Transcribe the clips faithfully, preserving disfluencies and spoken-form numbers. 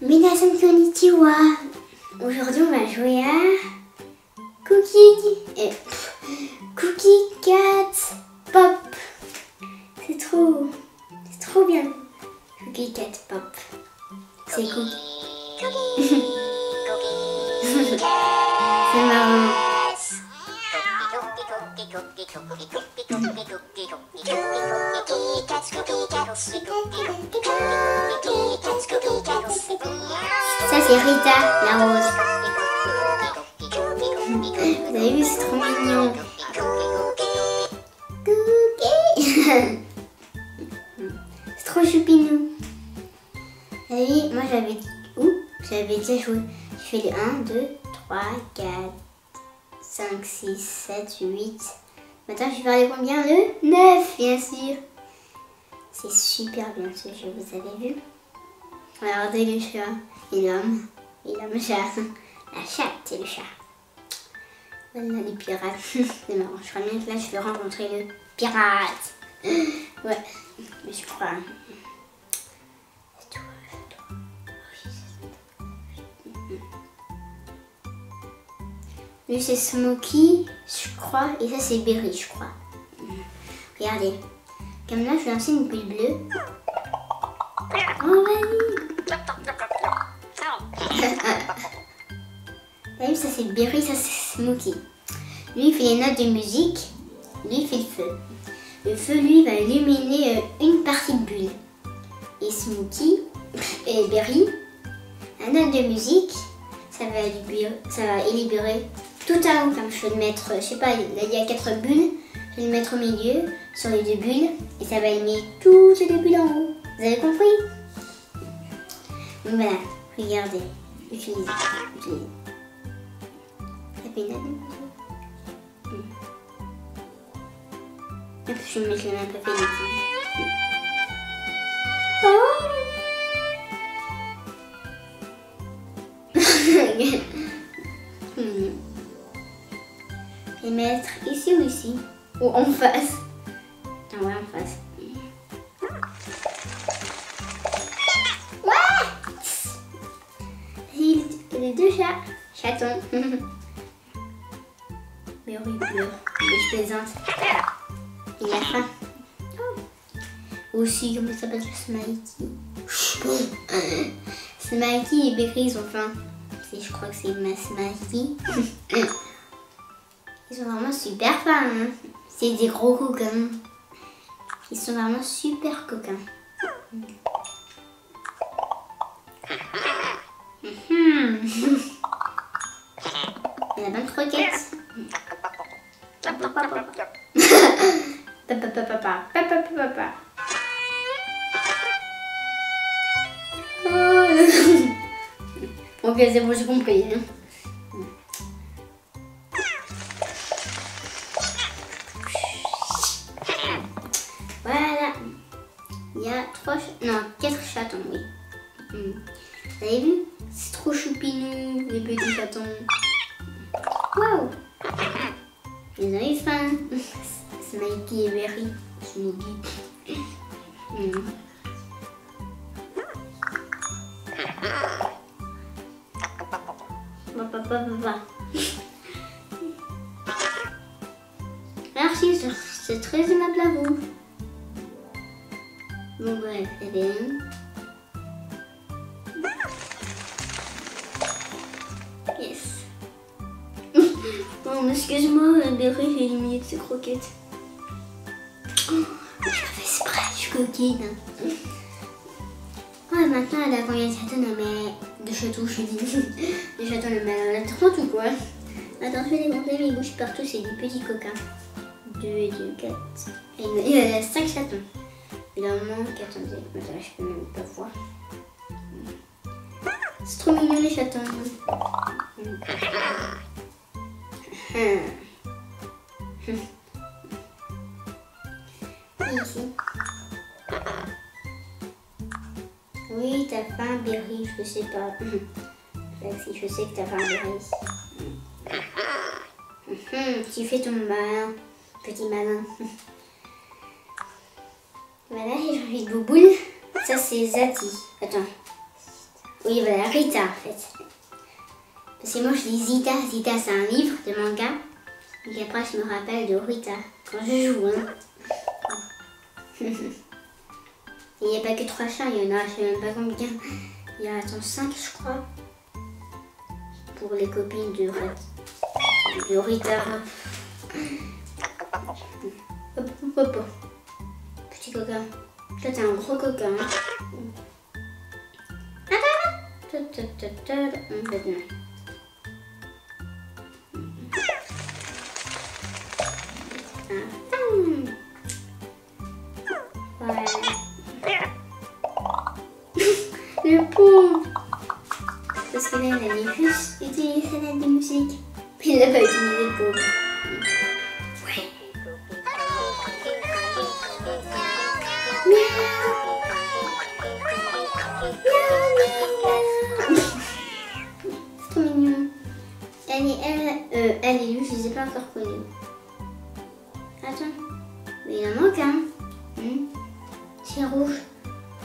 Minasan konnichiwa. Aujourd'hui on va jouer à Cookie et Cookie Cat Pop. C'est trop, c'est trop bien. Cookie Cat Pop. C'est cool. C'est marrant. Ça c'est Rita, la rose. Vous avez vu, c'est trop mignon. C'est trop choupinou. Vous avez vu, moi j'avais... Ouh, j'avais déjà joué. Je fais le un, deux, trois, quatre, cinq, six, sept, huit. Maintenant je vais faire les combien? Le neuf, bien sûr. C'est super bien ce jeu, vous avez vu. Regardez le chat et l'homme, et l'homme chat. La chatte et le chat. Voilà les pirates. C'est marrant, je crois bien que là je vais rencontrer le pirate. Ouais, mais je crois. Lui c'est Smokey, je crois, et ça c'est Berry, je crois. Regardez, comme là je vais lancer une boule bleue. Oh vas-y. Là, ça c'est Berry, ça c'est Smokey. Lui il fait les notes de musique, lui il fait le feu. Le feu lui va illuminer une partie de bulle. Et Smokey, et Berry, la note de musique, ça va libérer, ça va libérer tout à l'eau. Comme je vais le mettre, je sais pas, là il y a quatre bulles, je vais le mettre au milieu, sur les deux bulles, et ça va éliminer toutes les deux bulles en haut. Vous avez compris? Donc voilà, regardez, utilisez, utilisez. Ça fait une note. Hum. Je vais mettre les mains un peu pénibles. Oh. Les mettre ici ou ici? Ou en face? Ah ouais, en face. Les deux chats, chatons. Mais oui, bleu. Je plaisante. Il a faim. Aussi, comment ça s'appelle, Smikey. Smikey et Berry, ils ont faim. Je crois que c'est ma Smikey. Ils sont vraiment super faim. Hein. C'est des gros coquins. Ils sont vraiment super coquins. Il y a plein de croquettes. Ok, c'est bon, j'ai compris. Voilà. Il y a trois... Non, quatre chatons, oui. Vous avez vu? C'est trop choupinou, les petits chatons. Waouh! Ils ont eu faim. Smokey et Berry. Smokey. Mm. Merci, c'est très aimable à vous. Bon, bref, c'est bien. Yes. Bon, excuse-moi, Berry, j'ai éliminé de ces croquettes. Oh, je fais spray, je suis coquine. Ah, maintenant, elle a combien de chatons? Non, mais de chatons, je dis. De chatons, le malin, elle a trente ou quoi? Attends, je vais les compter, mais ils bougent partout, c'est des petits coquins. deux et deux, quatre. Et il en a cinq chatons. Il en manque, attendez, je peux même pas voir. C'est trop mignon les chatons. Et ici. Oui, t'as faim, Berry, je sais pas. Si je sais que t'as faim, Berry. Tu fais ton malin, petit malin. Voilà, j'ai envie de bouboule. Ça, c'est Zati. Attends. Oui, voilà, Rita en fait. Parce que moi je lis Zita. Zita, c'est un livre de manga. Donc après, je me rappelle de Rita quand je joue. Hein. Il n'y a pas que trois chats, il y en a, je ne sais même pas combien. Il y en a cinq, je crois. Pour les copines de, de Rita. Hop, hop, hop. Petit coquin. Toi, t'es un gros coquin. Voilà. Le pauvre. Parce que là, il avait juste utilisé la musique. Il l'a pas utilisé, le pauvre. Ouais. C'est trop mignon. Elle et elle, euh, elle et lui, je les ai pas encore connus. Attends. Mais il en manque un. Hein. Hmm. C'est rouge.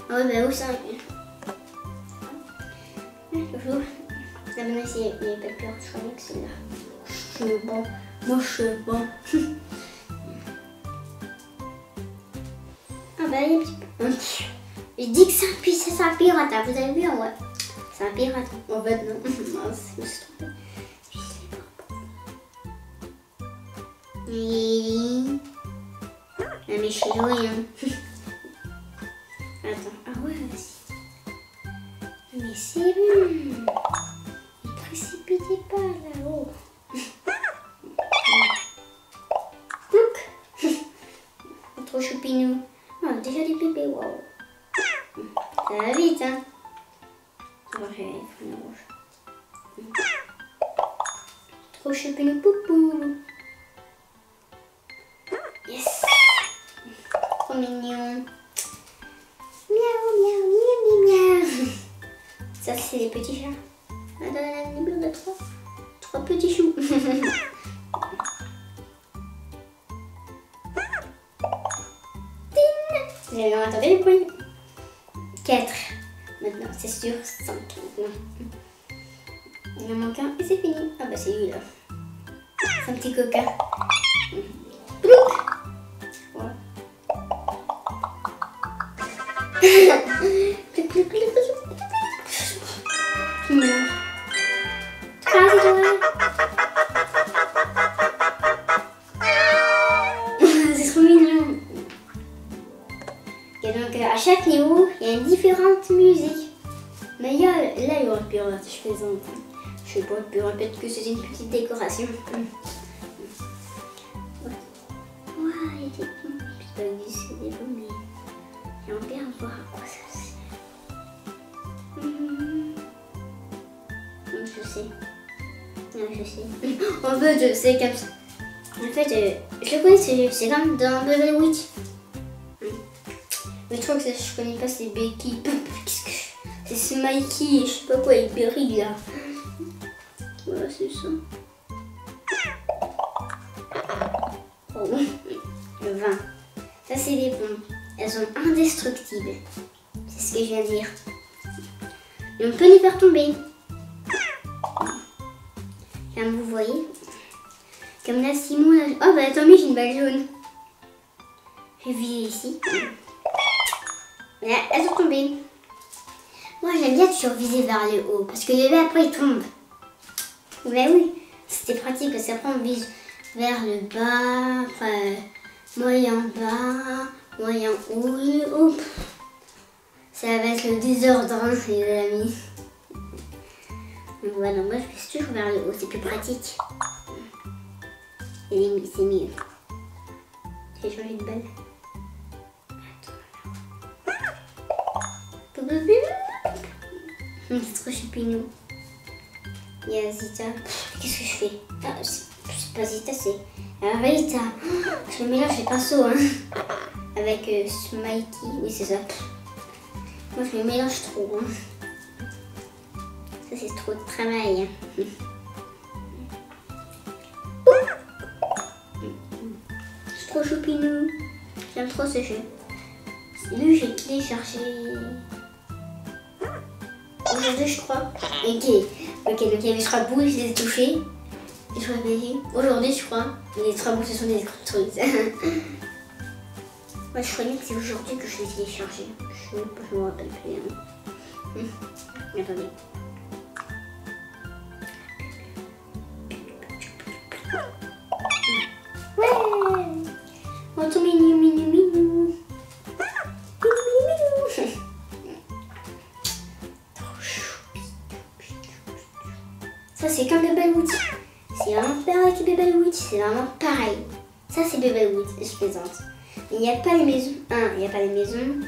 Ah ouais, bah où ça? Toujours. La menace, il n'y a pas de peur, je crois que c'est là. Je suis bon. Moi, je suis bon. Ah bah, il y a un petit peu. Il dit que c'est un pirate, c'est un pirate, hein. Vous avez vu, ouais. C'est un pirate. En fait, non. Non, je me suis trompée. Je sais pas. Oui. Non, mais je suis douée, hein. Attends, ah ouais, vas-y. Mais c'est bon. Ne précipitez pas là-haut. Look. Trop choupinou. Oh, déjà des bébés, waouh. Ça va vite, hein. Tu vois, j'ai les fruits rouges. Trop choupinou, poupou. Yes. Trop mignon. Ça, c'est des petits chats. Ah, dans la numéro de trois. Trois petits choux. Tin. J'ai non, attendez le bruit. Quatre. Maintenant, c'est sûr. Cinq. Maintenant. Il en manque un et c'est fini. Ah bah, c'est lui, là. C'est un petit coquin. C'est trop mignon. Et donc à chaque niveau, il y a une différente musique. Mais là, il y aura le pirate, je plaisante. Je sais pas, le pirate, peut-être que c'est une petite décoration. Waouh, il était bon. Je sais pas si c'est des bons, mais j'aimerais bien voir à quoi ça sert. Je sais. Non, je sais. En fait, je sais comme ça. En fait, je, je le connais, c'est comme dans Beverwitch. Mais je trouve que ça, je connais pas ces béquilles. Qu'est-ce que c'est? C'est Smikey, je sais pas quoi, il brille là. Voilà, c'est ça. Oh, le vin. Ça, c'est des bombes. Elles sont indestructibles. C'est ce que je viens de dire. Et on peut les faire tomber. Comme vous voyez, comme là Simon, là... oh bah attendez, j'ai une balle jaune. J'ai visé ici. Là, elles sont tombées. Moi j'aime bien toujours viser vers le haut parce que le bas après il tombe. Mais oui, c'était pratique parce qu'après on vise vers le bas, après moyen bas, moyen haut, le haut. Ça va être le désordre, les amis. Voilà, moi je suis toujours vers le haut, c'est plus pratique. Et c'est mieux. J'ai changé de balle. Attends. C'est trop choupinou. Il y a Zita. Qu'est-ce que je fais? Ah, c'est pas Zita, c'est Rita. Je mélange les pinceaux, hein. Avec euh, Smikey. Oui, c'est ça. Moi je me mélange trop, hein. C'est trop de travail. C'est trop choupinou. J'aime trop ce jeu. Lui, j'ai téléchargé. Aujourd'hui, je crois. Ok, ok, donc il y avait trois boules, je les ai touchées. Et je crois que aujourd'hui, je crois, les trois boules, ce sont des électroniques. Moi, je croyais que c'est aujourd'hui que je les ai chargées. Je ne me rappelle plus. Hum. Attendez. Ouais! Oh, tout mignon, mignon, mignon. Ça, c'est comme Beverwitch. C'est vraiment pareil que Beverwitch. C'est vraiment pareil. Ça, c'est Beverwitch. Je plaisante. Il n'y a pas les maisons. Ah, il n'y a pas les maisons.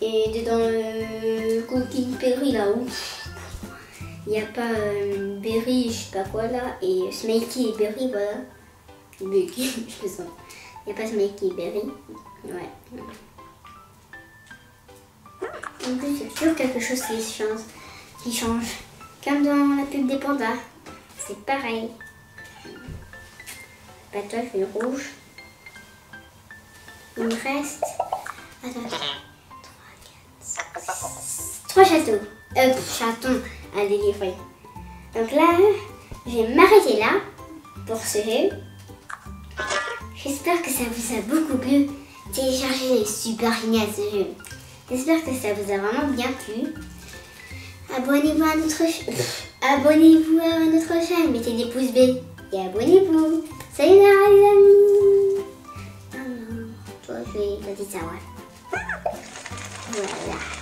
Et dedans le cookie Perry là où il n'y a pas euh, Berry, je sais pas quoi là. Et Smikey et Berry, voilà. Bucky, je plaisante. Il n'y a pas Smikey et Berry. Ouais. En plus, c'est toujours quelque chose qui change. Qui change. Comme dans la pub des pandas, c'est pareil. La toile fait rouge. Il me reste. Attends. trois, quatre, six. trois châteaux. Euh, chatons à délivrer. Donc là, je vais m'arrêter là pour ce jeu. J'espère que ça vous a beaucoup plu. Téléchargez les super génial ce jeu. J'espère que ça vous a vraiment bien plu. Abonnez-vous à notre chaîne, abonnez-vous à notre chaîne, mettez des pouces bleus et abonnez-vous. Salut les amis. Ah non, toi je vais te dire ça, ouais. Voilà.